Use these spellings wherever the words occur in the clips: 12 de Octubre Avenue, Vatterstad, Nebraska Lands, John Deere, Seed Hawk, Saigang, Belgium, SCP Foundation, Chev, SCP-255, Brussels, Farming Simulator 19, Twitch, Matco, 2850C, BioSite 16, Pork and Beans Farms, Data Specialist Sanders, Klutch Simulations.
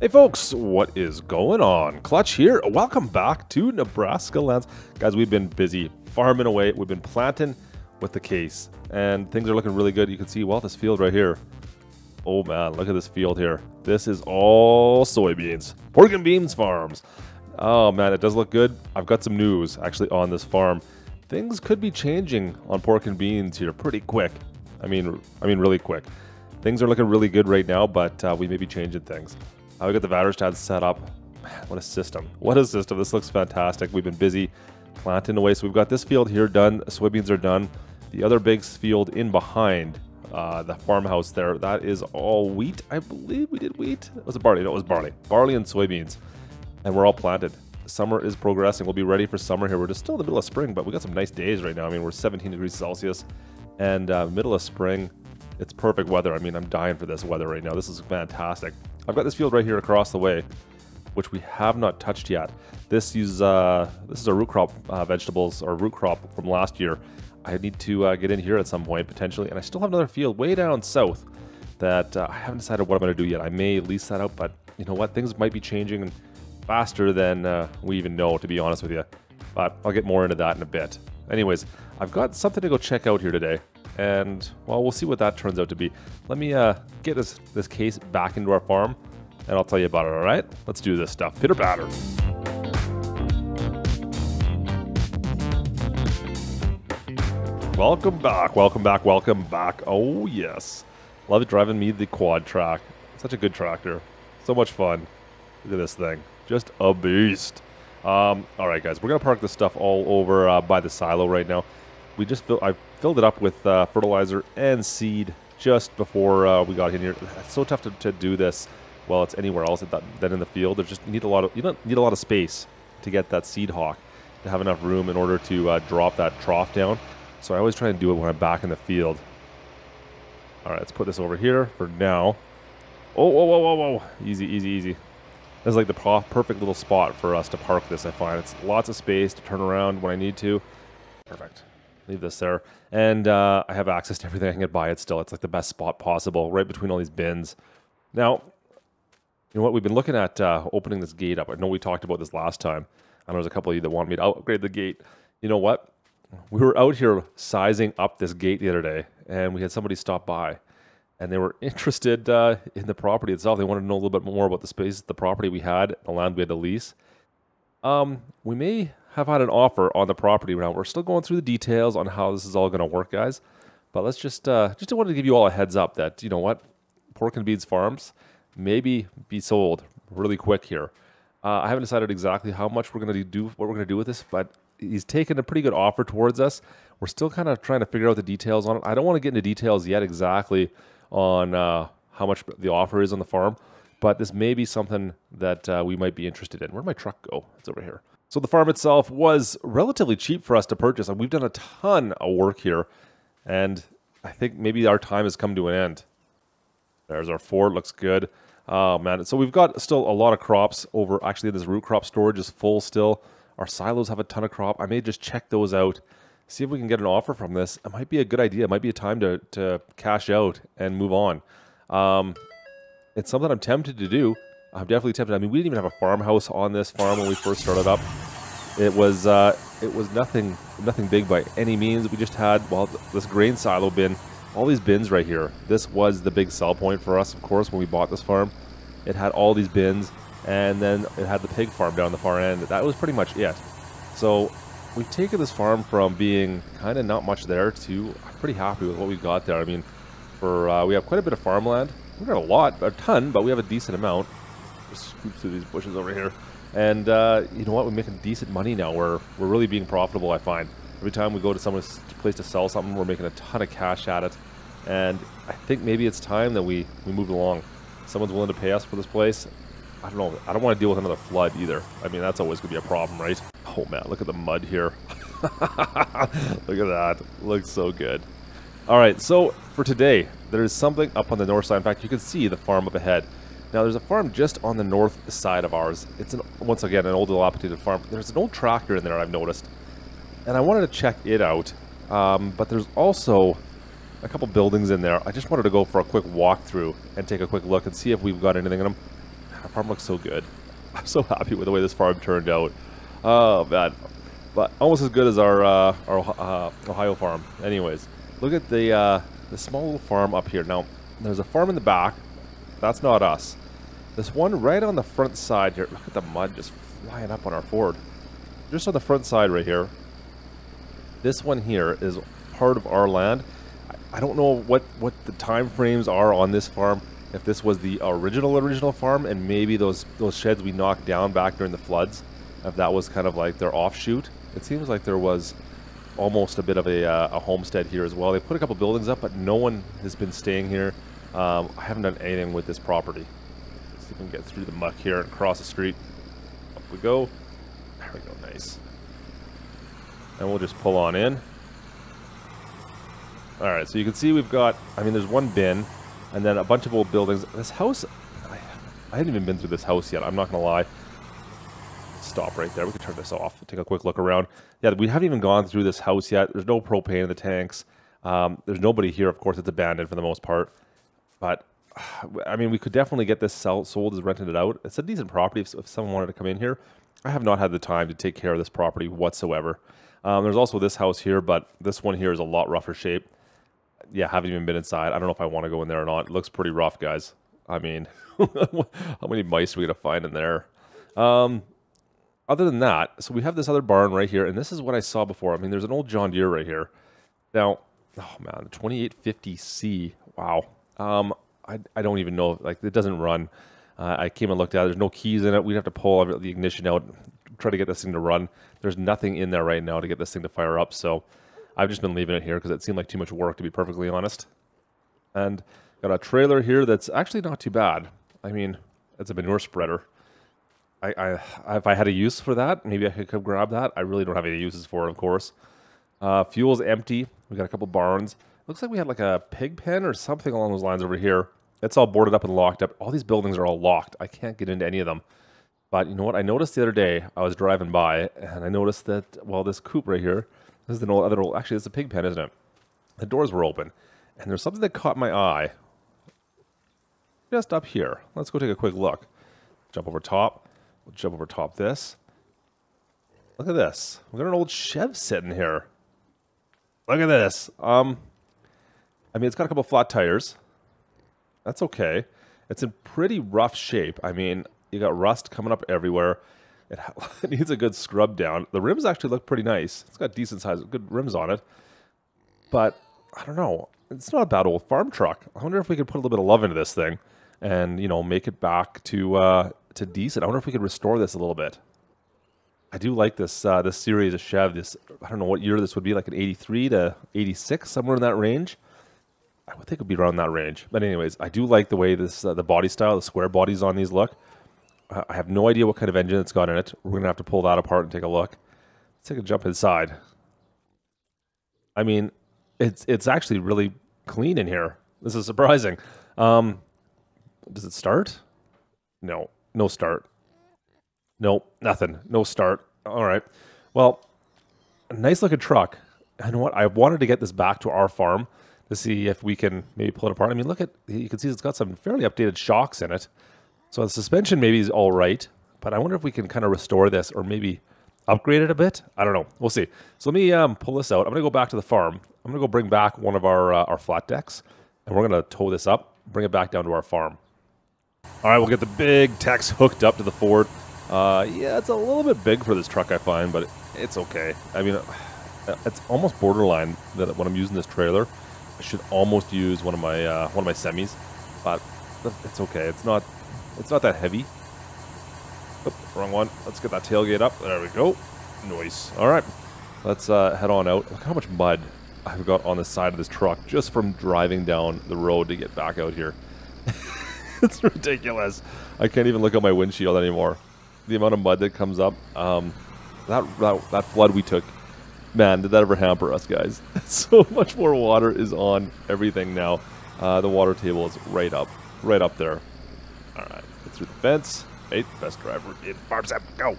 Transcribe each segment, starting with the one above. Hey folks, what is going on? Klutch here. Welcome back to Nebraska Lands. Guys, we've been busy farming away. We've been planting with the case and things are looking really good. You can see, well, this field right here. Oh man, look at this field here. This is all soybeans. Pork and Beans Farms. Oh man, it does look good. I've got some news actually on this farm. Things could be changing on Pork and Beans here pretty quick. I mean really quick. Things are looking really good right now, but we may be changing things. We got the Vatterstad set up. Man, what a system. What a system. This looks fantastic. We've been busy planting away. So we've got this field here done. Soybeans are done. The other big field in behind the farmhouse there, that is all wheat. I believe we did wheat. It was barley. No, it was barley. Barley and soybeans. And we're all planted. Summer is progressing. We'll be ready for summer here. We're just still in the middle of spring, but we got some nice days right now. I mean, we're 17 degrees Celsius and middle of spring. It's perfect weather. I mean, I'm dying for this weather right now. This is fantastic. I've got this field right here across the way, which we have not touched yet. This uses this is our root crop vegetables, or root crop from last year. I need to get in here at some point potentially, and I still have another field way down south that I haven't decided what I'm going to do yet. I may lease that out, but you know what? Things might be changing faster than we even know, to be honest with you. But I'll get more into that in a bit. Anyways, I've got something to go check out here today. And, well, we'll see what that turns out to be. Let me get this case back into our farm, and I'll tell you about it, all right? Let's do this stuff. Pitter patter. Welcome back, welcome back, welcome back. Oh, yes. Love it driving me the quad track. Such a good tractor. So much fun. Look at this thing. Just a beast. All right, guys. We're going to park this stuff all over by the silo right now. We just I filled it up with fertilizer and seed just before we got in here. It's so tough to do this while it's anywhere else than in the field. There's just you need a lot of space to get that Seed Hawk to have enough room in order to drop that trough down. So I always try and do it when I'm back in the field. All right, let's put this over here for now. Oh, whoa, whoa, whoa, whoa! Easy, easy, easy. That's like the perfect little spot for us to park this. I find it's lots of space to turn around when I need to. Perfect. Leave this there, and I have access to everything I can get by it still. It's like the best spot possible, right between all these bins. Now, you know what? We've been looking at opening this gate up. I know we talked about this last time, and there was a couple of you that wanted me to upgrade the gate. You know what? We were out here sizing up this gate the other day, and we had somebody stop by, and they were interested in the property itself. They wanted to know a little bit more about the space, the property we had, the land we had to lease. We may have had an offer on the property now. We're still going through the details on how this is all going to work, guys. But let's just wanted to give you all a heads up that, you know what, Pork and Beans Farms maybe be sold really quick here. I haven't decided exactly how much we're going to do, what we're going to do with this, but he's taken a pretty good offer towards us. We're still kind of trying to figure out the details on it. I don't want to get into details yet exactly on how much the offer is on the farm, but this may be something that we might be interested in. Where'd my truck go? It's over here. So the farm itself was relatively cheap for us to purchase, and we've done a ton of work here, and I think maybe our time has come to an end. There's our Ford, looks good. Oh man, so we've got still a lot of crops over. Actually, this root crop storage is full still. Our silos have a ton of crop. I may just check those out, see if we can get an offer from this. It might be a good idea. It might be a time to cash out and move on. It's something I'm tempted to do. I'm definitely tempted. I mean, we didn't even have a farmhouse on this farm when we first started up. It was nothing big by any means. We just had, well, this grain silo bin, all these bins right here. This was the big sell point for us, of course, when we bought this farm. It had all these bins, and then it had the pig farm down the far end. That was pretty much it. So we've taken this farm from being kind of not much there to I'm pretty happy with what we've got there. I mean, for we have quite a bit of farmland. We got a lot, a ton, but we have a decent amount. Just scoop through these bushes over here, and you know what? We're making decent money now. We're really being profitable. I find every time we go to someone's place to sell something, we're making a ton of cash at it. And I think maybe it's time that we moved along. Someone's willing to pay us for this place. I don't know. I don't want to deal with another flood either. I mean, that's always gonna be a problem, right? Oh man, look at the mud here. Look at that. Looks so good. All right, so for today, there is something up on the north side. In fact, you can see the farm up ahead. Now, there's a farm just on the north side of ours. It's, once again, an old dilapidated farm. There's an old tractor in there, I've noticed. And I wanted to check it out. But there's also a couple buildings in there. I just wanted to go for a quick walkthrough and take a quick look and see if we've got anything in them. Our farm looks so good. I'm so happy with the way this farm turned out. Oh man, but almost as good as our Ohio farm. Anyways, look at the small little farm up here. Now there's a farm in the back. That's not us. This one right on the front side here. Look at the mud just flying up on our Ford. Just on the front side right here. This one here is part of our land. I don't know what the time frames are on this farm. If this was the original farm, and maybe those sheds we knocked down back during the floods, if that was kind of like their offshoot. It seems like there was almost a bit of a homestead here as well. They put a couple buildings up, but no one has been staying here. I haven't done anything with this property. Let's see if we can get through the muck here and cross the street. Up we go. There we go. Nice. And we'll just pull on in. All right, so you can see we've got, I mean, there's one bin and then a bunch of old buildings. This house, I haven't even been through this house yet. I'm not going to lie. Stop right there. We can turn this off. Take a quick look around. Yeah, we haven't even gone through this house yet. There's no propane in the tanks. There's nobody here. Of course, it's abandoned for the most part. But, I mean, we could definitely get this sold as rented it out. It's a decent property if someone wanted to come in here. I have not had the time to take care of this property whatsoever. There's also this house here, but this one here is a lot rougher shape. Yeah, haven't even been inside. I don't know if I want to go in there or not. It looks pretty rough, guys. I mean, how many mice are we going to find in there? Other than that, so we have this other barn right here, and this is what I saw before. I mean, there's an old John Deere right here. Now, oh man, the 2850C. Wow. I don't even know. Like, it doesn't run. I came and looked at it. There's no keys in it. We'd have to pull the ignition out, try to get this thing to run. There's nothing in there right now to get this thing to fire up, so I've just been leaving it here because it seemed like too much work, to be perfectly honest. And got a trailer here that's actually not too bad. I mean, it's a manure spreader. If I had a use for that, maybe I could come grab that. I really don't have any uses for it, of course. Fuel's empty. We got a couple barns. Looks like we had like a pig pen or something along those lines over here. It's all boarded up and locked up. All these buildings are all locked. I can't get into any of them. But you know what? I noticed the other day, I was driving by, and I noticed that, well, this coop right here, this is an old, actually, it's a pig pen, isn't it? The doors were open, and there's something that caught my eye just up here. Let's go take a quick look. Jump over top. We'll jump over top this. Look at this. We got an old Chev sitting here. Look at this. I mean, it's got a couple flat tires. That's okay. It's in pretty rough shape. I mean, you got rust coming up everywhere. It needs a good scrub down. The rims actually look pretty nice. It's got decent size, good rims on it. But I don't know. It's not a bad old farm truck. I wonder if we could put a little bit of love into this thing, and you know, make it back to decent. I wonder if we could restore this a little bit. I do like this this series of Chev. This, I don't know what year this would be, like an 83 to 86, somewhere in that range. I would think it would be around that range. But anyways, I do like the way this the body style, the square bodies on these look. I have no idea what kind of engine it's got in it. We're going to have to pull that apart and take a look. Let's take a jump inside. I mean, it's actually really clean in here. This is surprising. Does it start? No. No start. Nope. Nothing. No start. All right. Well, a nice looking truck. You know what? I wanted to get this back to our farm to see if we can maybe pull it apart. I mean, look at, you can see it's got some fairly updated shocks in it. So the suspension maybe is all right, but I wonder if we can kind of restore this or maybe upgrade it a bit. I don't know. We'll see. So let me pull this out. I'm going to go back to the farm. I'm going to go bring back one of our flat decks, and we're going to tow this up, bring it back down to our farm. All right, we'll get the big Tex hooked up to the Ford. Yeah, it's a little bit big for this truck, I find, but it's okay. I mean, it's almost borderline that when I'm using this trailer, I should almost use one of my semis, but it's okay. It's not that heavy. Oop, wrong one. Let's get that tailgate up. There we go. Nice. All right. Let's head on out. Look how much mud I've got on the side of this truck just from driving down the road to get back out here. It's ridiculous. I can't even look at my windshield anymore. The amount of mud that comes up. That flood we took. Man, did that ever hamper us, guys. So much more water is on everything now. The water table is right up there. All right, get through the fence. Eighth best driver in farm. Go.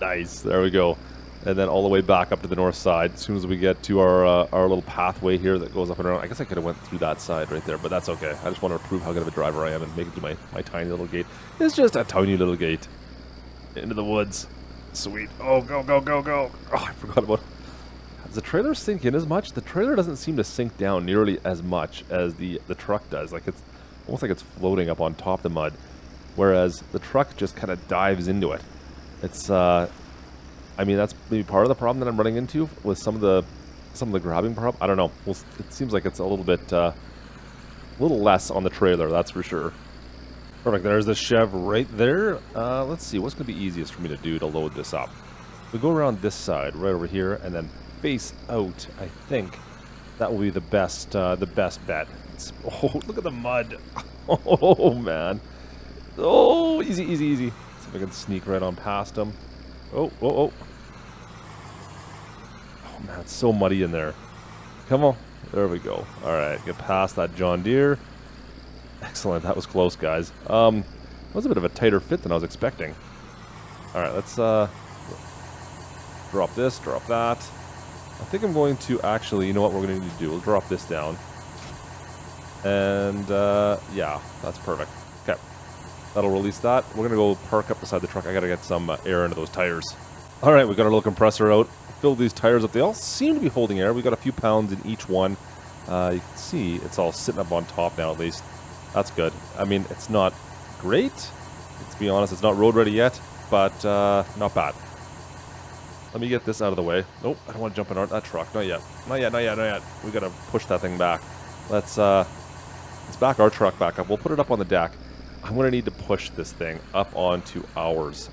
Nice. There we go. and then all the way back up to the north side as soon as we get to our little pathway here that goes up and around. I guess I could have went through that side right there, but that's okay. I just want to prove how good of a driver I am and make it to my tiny little gate. It's just a tiny little gate. Into the woods. Sweet. Oh, go, go, go, go. Oh, I forgot about it. Does the trailer sink in as much? The trailer doesn't seem to sink down nearly as much as the truck does. Like, it's almost like it's floating up on top of the mud, whereas the truck just kind of dives into it. It's, I mean, that's maybe part of the problem that I'm running into with some of the grabbing problem. I don't know. Well, it seems like it's a little bit, little less on the trailer, that's for sure. Perfect. There's the Chev right there. Let's see. What's going to be easiest for me to do to load this up? We go around this side, right over here, and then face out. I think that will be the best bet. It's, oh, look at the mud. Oh man. Oh, easy, easy, easy. Let's see if I can sneak right on past him. Oh, oh, oh. Oh, man, it's so muddy in there. Come on. There we go. All right, get past that John Deere. Excellent. That was close, guys. That was a bit of a tighter fit than I was expecting. All right, let's drop this, drop that. I think I'm going to actually, you know what we're going to need to do? We'll drop this down. And, yeah, that's perfect. Okay. That'll release that. We're going to go park up beside the truck. I got to get some air into those tires. All right, we got our little compressor out. Filled these tires up. They all seem to be holding air. We got a few pounds in each one. You can see it's all sitting up on top now, at least. That's good. I mean, it's not great. Let's be honest, it's not road ready yet, but not bad. Let me get this out of the way. Nope, I don't want to jump in that truck. Not yet. Not yet, not yet, not yet. We got to push that thing back. Let's back our truck back up. We'll put it up on the deck. I'm going to need to push this thing up onto ours.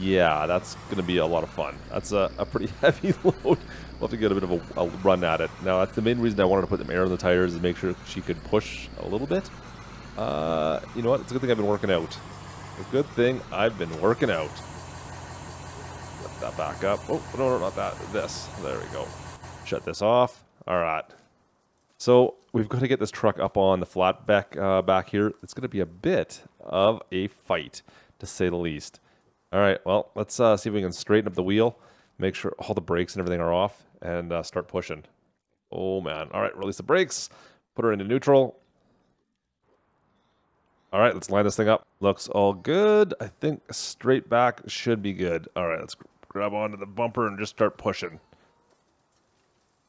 Yeah, that's going to be a lot of fun. That's a pretty heavy load. We'll have to get a bit of a run at it. Now, that's the main reason I wanted to put the air on the tires is to make sure she could push a little bit. You know what? It's a good thing I've been working out. A good thing I've been working out. Let that back up. Oh, no, no, not that. This. There we go. Shut this off. All right. So we've got to get this truck up on the flat back here. It's going to be a bit of a fight, to say the least. All right, well, let's see if we can straighten up the wheel, make sure all the brakes and everything are off, and start pushing. Oh, man. All right, release the brakes. Put her into neutral. All right, let's line this thing up. Looks all good. I think straight back should be good. All right, let's grab onto the bumper and just start pushing.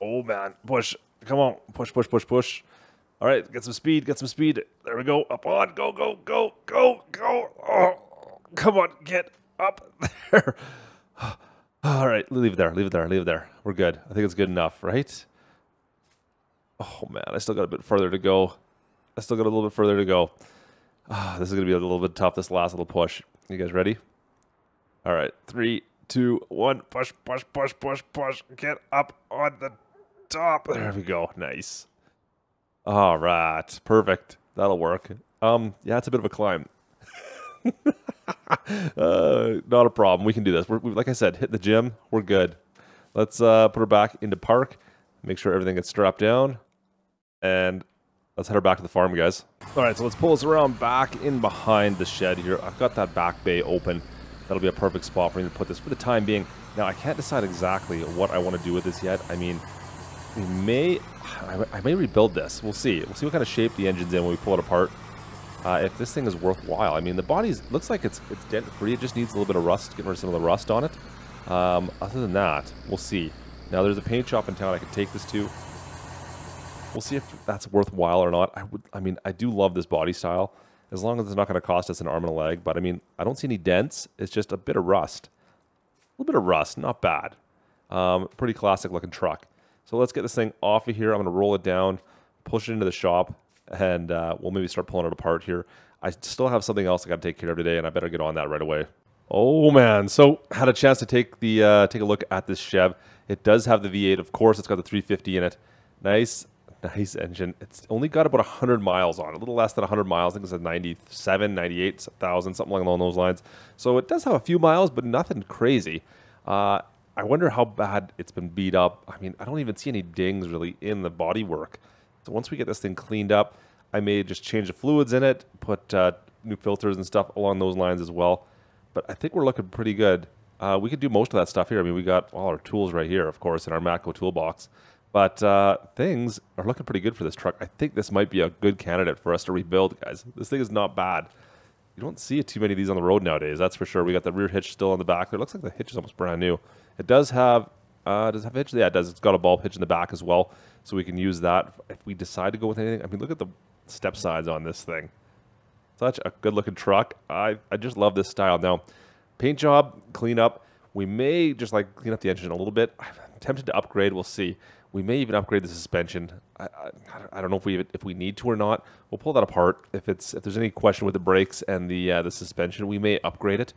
Oh, man. Push. Come on. Push, push, push, push. All right, get some speed. Get some speed. There we go. Up on. Go, go, go, go, go. Oh, come on. Get up there. All right, leave it there, leave it there, leave it there. We're good. I think it's good enough, right? Oh man, I still got a bit further to go. I still got a little bit further to go. This is gonna be a little bit tough, this last little push. You guys ready? All right, 3, 2, 1, push, push, push, push, push. Get up on the top. There we go. Nice. All right, perfect. That'll work. Yeah, it's a bit of a climb. Not a problem. We can do this. We're, like I said, hit the gym. We're good. Let's put her back into park. Make sure everything gets strapped down. And let's head her back to the farm, guys. All right, so let's pull this around back in behind the shed here. I've got that back bay open. That'll be a perfect spot for me to put this for the time being. Now, I can't decide exactly what I want to do with this yet. I mean, I may rebuild this. We'll see. We'll see what kind of shape the engine's in when we pull it apart. If this thing is worthwhile. I mean, the body looks like it's dent free. It just needs a little bit of rust, getting rid of some of the rust on it. Other than that, we'll see. Now, there's a paint shop in town I could take this to. We'll see if that's worthwhile or not. I do love this body style, as long as it's not going to cost us an arm and a leg. But I mean, I don't see any dents. It's just a bit of rust, a little bit of rust. Not bad. Pretty classic looking truck. So let's get this thing off of here. I'm going to roll it down, push it into the shop. And we'll maybe start pulling it apart here. I still have something else I got to take care of today, and I better get on that right away. Oh, man. So had a chance to take a look at this Chev. It does have the V8. Of course, it's got the 350 in it. Nice, nice engine. It's only got about 100 miles on it, a little less than 100 miles. I think it's a 97, 98,000, something along those lines. So it does have a few miles, but nothing crazy. I wonder how bad it's been beat up. I mean, I don't even see any dings really in the bodywork. So once we get this thing cleaned up, I may just change the fluids in it, put new filters and stuff along those lines as well. But I think we're looking pretty good We could do most of that stuff here. I mean, we got all our tools right here, of course, in our Matco toolbox. But things are looking pretty good for this truck. I think this might be a good candidate for us to rebuild, guys. This thing is not bad. You don't see too many of these on the road nowadays, that's for sure. We got the rear hitch still on the back there. It looks like the hitch is almost brand new. It does it have a hitch? Yeah, it does. It's got a ball hitch in the back as well, so we can use that if we decide to go with anything. I mean, look at the step sides on this thing. Such a good-looking truck. I just love this style. Now, paint job, clean up. We may just, like, clean up the engine a little bit. I'm tempted to upgrade. We'll see. We may even upgrade the suspension. I don't know if we need to or not. We'll pull that apart. If there's any question with the brakes and the suspension, we may upgrade it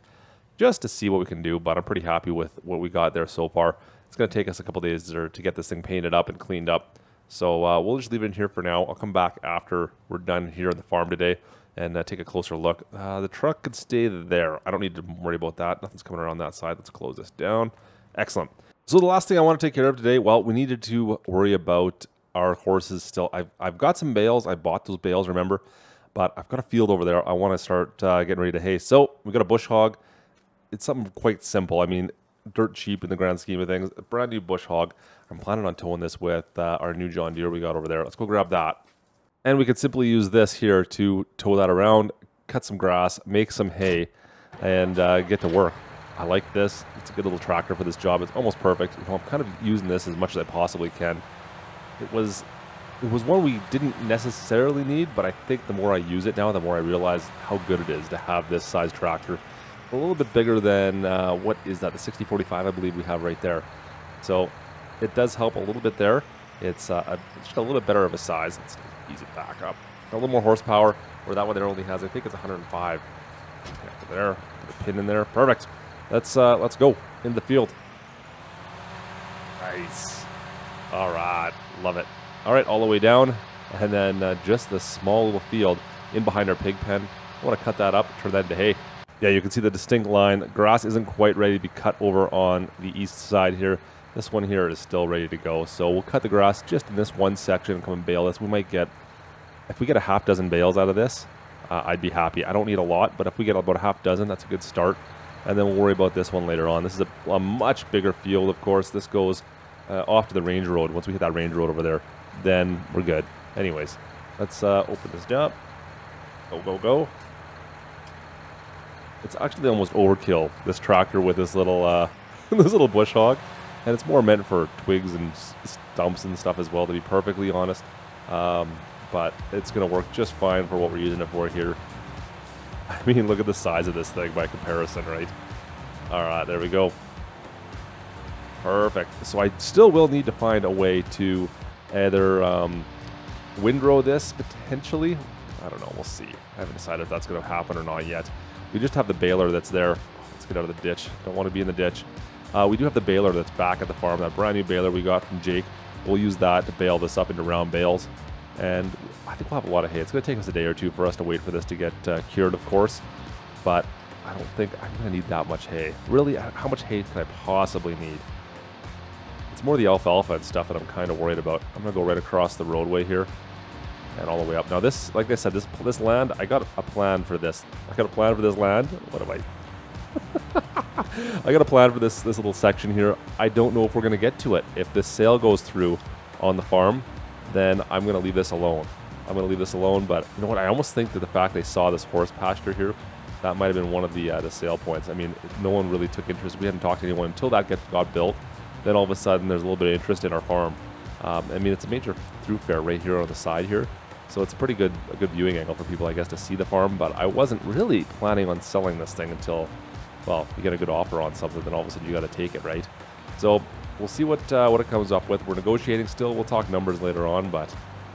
just to see what we can do. But I'm pretty happy with what we got there so far. It's going to take us a couple days to get this thing painted up and cleaned up. So we'll just leave it in here for now. I'll come back after we're done here on the farm today and take a closer look. The truck could stay there. I don't need to worry about that. Nothing's coming around that side. Let's close this down. Excellent. So the last thing I want to take care of today, well, we needed to worry about our horses still. I've got some bales. I bought those bales, remember? But I've got a field over there. I want to start getting ready to hay. So we got a bush hog. It's something quite simple. I mean, dirt cheap in the grand scheme of things. A brand new bush hog. I'm planning on towing this with our new John Deere we got over there. Let's go grab that. And we could simply use this here to tow that around, cut some grass, make some hay, and get to work. I like this. It's a good little tractor for this job. It's almost perfect. You know, I'm kind of using this as much as I possibly can. It was one we didn't necessarily need, but I think the more I use it now, the more I realize how good it is to have this size tractor. A little bit bigger than, what is that, the 6045 I believe we have right there. So it does help a little bit there. It's just a little bit better of a size. It's easy to back up. A little more horsepower, where that one there only has, I think it's 105. Yeah, there, put a pin in there. Perfect. Let's go in the field. Nice. All right. Love it. All right, all the way down. And then just the small little field in behind our pig pen. I want to cut that up, turn that into hay. Yeah, you can see the distinct line. Grass isn't quite ready to be cut over on the east side here. This one here is still ready to go. So we'll cut the grass just in this one section and come and bale this. We might get, if we get a half dozen bales out of this, I'd be happy. I don't need a lot, but if we get about a half dozen, that's a good start. And then we'll worry about this one later on. This is a much bigger field, of course. This goes off to the range road. Once we hit that range road over there, then we're good. Anyways, let's open this up. Go, go, go. It's actually almost overkill, this tractor with this little this little bush hog. And it's more meant for twigs and stumps and stuff as well, to be perfectly honest. But it's going to work just fine for what we're using it for here. I mean, look at the size of this thing by comparison, right? All right, there we go. Perfect. So I still will need to find a way to either windrow this, potentially. I don't know. We'll see. I haven't decided if that's going to happen or not yet. We just have the baler that's there. Let's get out of the ditch. Don't want to be in the ditch. We do have the baler that's back at the farm, that brand new baler we got from Jake. We'll use that to bale this up into round bales. And I think we'll have a lot of hay. It's going to take us a day or two for us to wait for this to get cured, of course. But I don't think I'm going to need that much hay. Really, how much hay can I possibly need? It's more the alfalfa and stuff that I'm kind of worried about. I'm going to go right across the roadway here and all the way up. Now this, like I said, this land, I got a plan for this. I got a plan for this land. What am I? I got a plan for this little section here. I don't know if we're going to get to it. If this sale goes through on the farm, then I'm going to leave this alone. I'm going to leave this alone, but you know what? I almost think that the fact they saw this horse pasture here, that might have been one of the sale points. I mean, no one really took interest. We hadn't talked to anyone until that got built. Then all of a sudden, there's a little bit of interest in our farm. I mean, it's a major thoroughfare right here on the side here. So it's a good viewing angle for people, I guess, to see the farm. But I wasn't really planning on selling this thing until, well, you get a good offer on something, then all of a sudden you got to take it, right? So we'll see what it comes up with. We're negotiating still. We'll talk numbers later on, but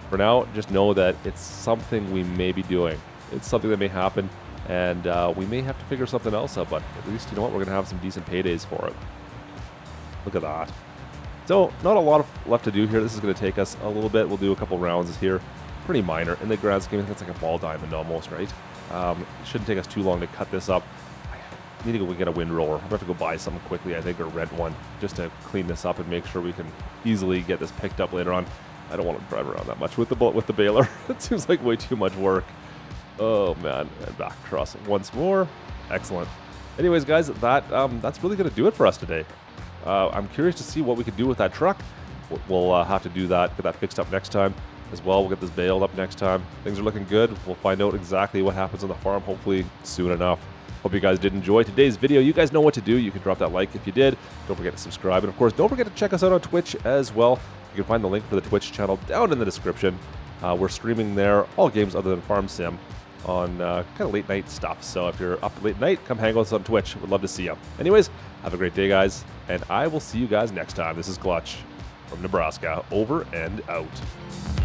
for now, just know that it's something we may be doing. It's something that may happen, and we may have to figure something else out, but at least, you know what, we're going to have some decent paydays for it. Look at that. So not a lot left to do here. This is going to take us a little bit. We'll do a couple rounds here. Pretty minor. In the grand scheme, I think it's like a ball diamond almost, right? It shouldn't take us too long to cut this up. Need to go get a windrower. I'm going to have to go buy some quickly, I think, or rent one, just to clean this up and make sure we can easily get this picked up later on. I don't want to drive around that much with the baler. It seems like way too much work. Oh, man. And back across once more. Excellent. Anyways, guys, that's really going to do it for us today. I'm curious to see what we could do with that truck. We'll have to do that, get that fixed up next time as well. We'll get this baled up next time. Things are looking good. We'll find out exactly what happens on the farm, hopefully soon enough. Hope you guys did enjoy today's video. You guys know what to do. You can drop that like if you did. Don't forget to subscribe. And, of course, don't forget to check us out on Twitch as well. You can find the link for the Twitch channel down in the description. We're streaming there, all games other than Farm Sim, on kind of late-night stuff. So if you're up late night, come hang with us on Twitch. We'd love to see you. Anyways, have a great day, guys, and I will see you guys next time. This is Klutch from Nebraska, over and out.